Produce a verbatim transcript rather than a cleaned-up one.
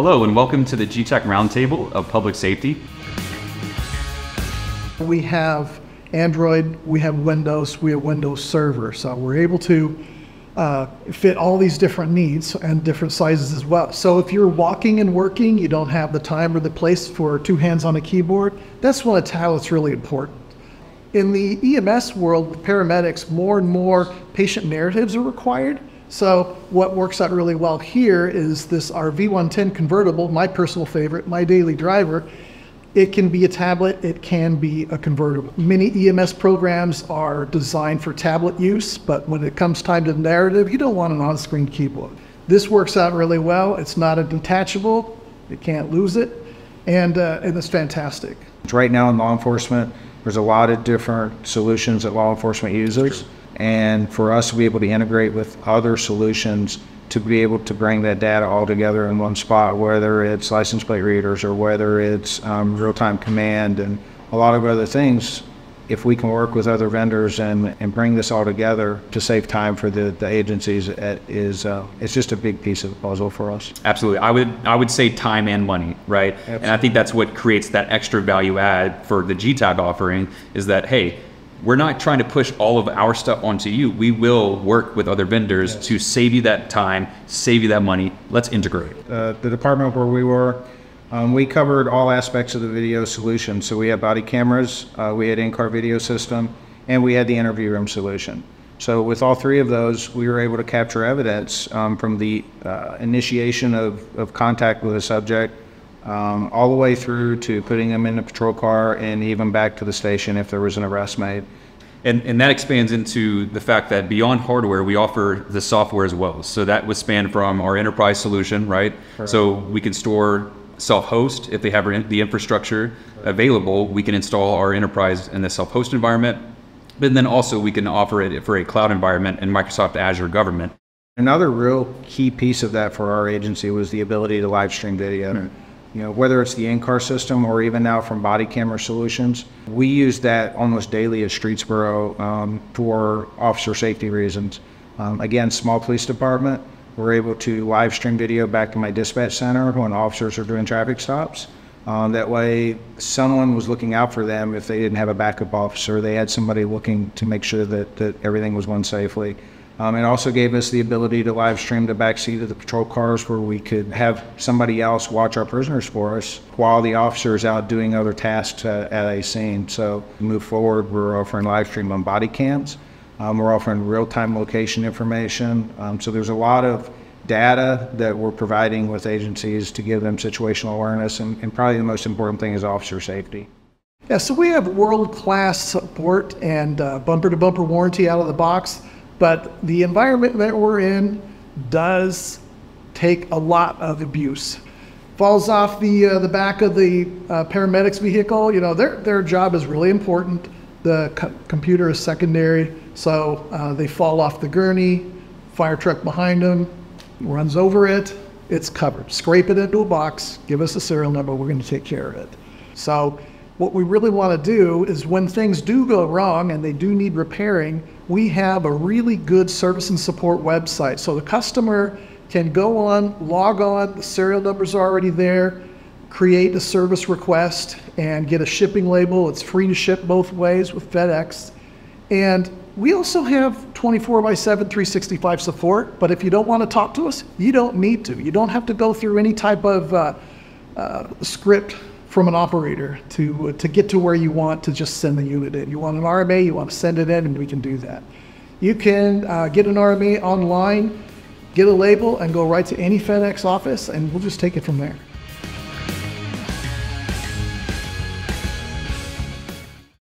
Hello and welcome to the Getac Roundtable of Public Safety. We have Android, we have Windows, we have Windows Server, so we're able to uh, fit all these different needs and different sizes as well. So if you're walking and working, you don't have the time or the place for two hands on a keyboard, that's when a tablet's really important. In the E M S world with paramedics, more and more patient narratives are required. So what works out really well here is this R V one ten convertible, my personal favorite, my daily driver. It can be a tablet, it can be a convertible. Many E M S programs are designed for tablet use, but when it comes time to narrative, you don't want an on-screen keyboard. This works out really well. It's not a detachable, you can't lose it, and, uh, and it's fantastic. Right now in law enforcement, there's a lot of different solutions that law enforcement uses. And for us to be able to integrate with other solutions to be able to bring that data all together in one spot, whether it's license plate readers or whether it's um, real-time command and a lot of other things, if we can work with other vendors and, and bring this all together to save time for the, the agencies, it is, uh, it's just a big piece of the puzzle for us. Absolutely. I would, I would say time and money, right? Absolutely. And I think that's what creates that extra value add for the Getac offering is that, hey, we're not trying to push all of our stuff onto you. We will work with other vendors yes. to save you that time, save you that money. Let's integrate. Uh, the department where we were, um, we covered all aspects of the video solution. So we had body cameras, uh, we had in-car video system, and we had the interview room solution. So with all three of those, we were able to capture evidence um, from the uh, initiation of, of contact with a subject Um, all the way through to putting them in the patrol car and even back to the station if there was an arrest made. And, and that expands into the fact that beyond hardware, we offer the software as well. So that would span from our enterprise solution, right? Correct. So we can store self-host. If they have the infrastructure available, we can install our enterprise in the self-host environment. But then also we can offer it for a cloud environment and Microsoft Azure government. Another real key piece of that for our agency was the ability to live stream video. Mm-hmm. You know, whether it's the in-car system or even now from body camera solutions, we use that almost daily at Streetsboro um, for officer safety reasons. Um, again, small police department, we're able to live stream video back to my dispatch center when officers are doing traffic stops. Um, that way, someone was looking out for them if they didn't have a backup officer. They had somebody looking to make sure that, that everything was run safely. Um, it also gave us the ability to live stream the backseat of the patrol cars where we could have somebody else watch our prisoners for us while the officer is out doing other tasks uh, at a scene. So move forward, we're offering live stream on body cams. Um, we're offering real-time location information. Um, so there's a lot of data that we're providing with agencies to give them situational awareness. And, and probably the most important thing is officer safety. Yeah, so we have world-class support and uh, bumper-to-bumper warranty out of the box. But the environment that we're in does take a lot of abuse. Falls off the uh, the back of the uh, paramedics vehicle, you know, their, their job is really important. The co computer is secondary, so uh, they fall off the gurney, fire truck behind them, runs over it, it's covered. Scrape it into a box, give us a serial number, we're gonna take care of it. So what we really wanna do is when things do go wrong and they do need repairing, we have a really good service and support website. So the customer can go on, log on, the serial number's already there, create a service request and get a shipping label. It's free to ship both ways with FedEx. And we also have twenty-four by seven, three sixty-five support, but if you don't wanna talk to us, you don't need to. You don't have to go through any type of uh, uh, script from an operator to, uh, to get to where you want to just send the unit in. You want an R M A, you want to send it in, and we can do that. You can uh, get an R M A online, get a label, and go right to any FedEx office, and we'll just take it from there.